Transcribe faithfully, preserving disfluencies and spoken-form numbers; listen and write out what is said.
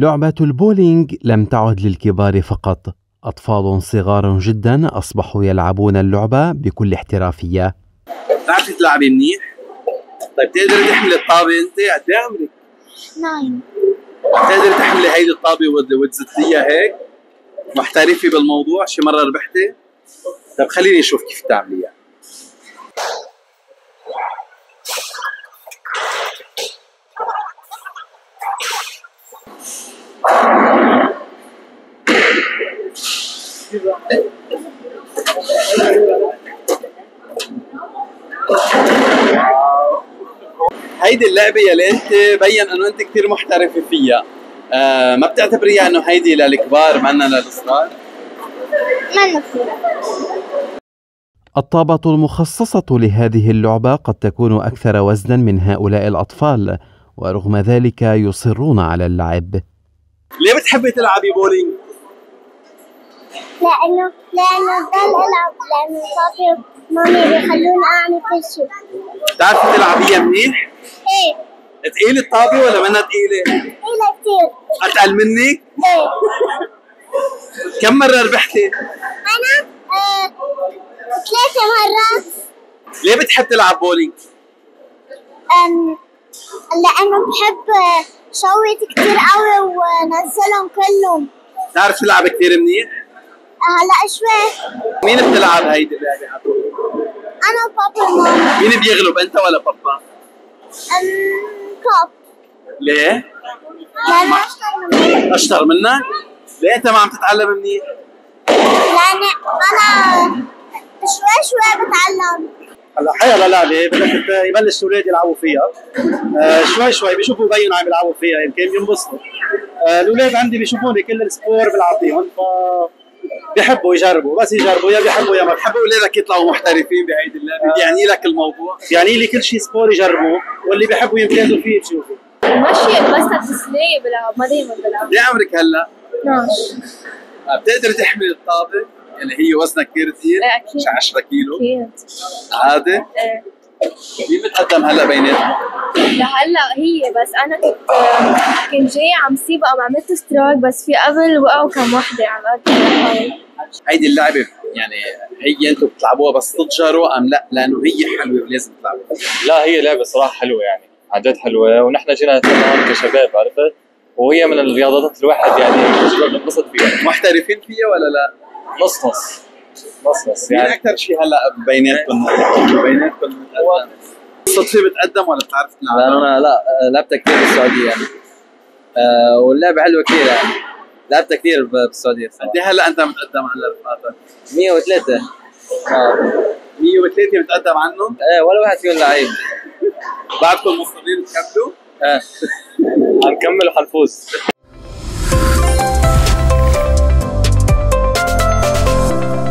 لعبة البولينج لم تعد للكبار فقط، أطفال صغار جدا أصبحوا يلعبون اللعبة بكل احترافية. بتعرفي تلعبي منيح؟ طيب تقدري تحملي الطابة أنت؟ قد إيه عمرك؟ ناين. بتقدري تحملي هيدي الطابة وتزتيها هيك؟ محترفة بالموضوع؟ شي مرة ربحتي؟ طيب خليني أشوف كيف بتعمليها. هيدي اللعبة يلي انت بين انه انت كثير محترفة فيها، آه ما بتعتبريها انه هيدي للكبار منا للصغار؟ منا كثير. الطابة المخصصة لهذه اللعبة قد تكون أكثر وزنا من هؤلاء الأطفال، ورغم ذلك يصرون على اللعب. ليه بتحبي تلعبي بولينج؟ لأنه لأنه بضل ألعب، لأنه بابي ومامي بيخلوني أعمل كل شيء. بتعرفي تلعبيها منيح؟ إيه. تقيلة الطابة ولا منها تقيلة؟ تقيلة كثير. أتقل منك؟ إيه. كم مرة ربحتي؟ أنا آه... ثلاثة مرات. ليه بتحب تلعب بولينج؟ أم... لأنه بحب شوت كثير قوي ونزلهم كلهم. بتعرف تلعب كثير منيح؟ هلا شوي. مين بتلعب هيدي اللعبة على طول؟ أنا وبابا وماما. مين بيغلب أنت ولا بابا؟ أم بابا. ليه؟ لأنه أشطر منك. أشطر منك؟ ليه أنت ما عم تتعلم منيح؟ لأني أنا شوي شوي بتعلم. هلا حيلا لعبة بدك يبلش الأولاد يلعبوا فيها، آه شوي شوي بيشوفوا بيهم عم يلعبوا فيها يمكن بينبسطوا. آه الأولاد عندي بيشوفوني كل الأسبوع بلعب فيهم ف بيحبوا يجربوا، بس يجربوا يا بيحبوا يا ما بيحبوا. ولادك يطلعوا محترفين بهيدي اللعبة، بيعني لك الموضوع؟ بيعني لي كل شيء سبور يجربوه، واللي بيحبوا يمتازوا فيه بشوفوا. ماشي بس تسلية بلعب، ما دايما بلعب. قد عمرك هلا؟ اثناشر. بتقدر تحمل الطابة اللي هي وزنها كثير كثير؟ ايه اكيد. عشرة كيلو؟ اكيد. عادي؟ ايه. مين بتقدم هلا بيناتهم؟ لهلا هي بس انا كنت كنت جاي عم سيبقى ما عملت اشتراك، بس في قبل وقعوا كم وحده على قد ما. هيدي اللعبه يعني هي انتم بتلعبوها بس تتجروا ام لا؟ لانه هي حلوه ولازم تلعبوها. لا هي لعبه صراحه حلوه يعني عن جد حلوه، ونحن جينا نتلعبها كشباب عرفت؟ وهي من الرياضات الواحد يعني الشباب بننبسط فيها. محترفين فيها ولا لا؟ نص نص. نص نص يعني. مين اكثر شيء هلا بيناتكم بيناتكم صدفة بتقدم ولا بتعرف تلعب؟ لا انا لا لعبتها كثير بالسعودية يعني. أه واللعبة حلوة كثير يعني. لعبتها كثير بالسعودية صراحة. قد هلا انت متقدم على رفقاتك؟ مية وثلاثة. اه مية وثلاثة متقدم عنهم؟ ايه ولا واحد فيهم لعيب. بعدكم مصرين تكملوا؟ ايه حنكمل وحنفوز.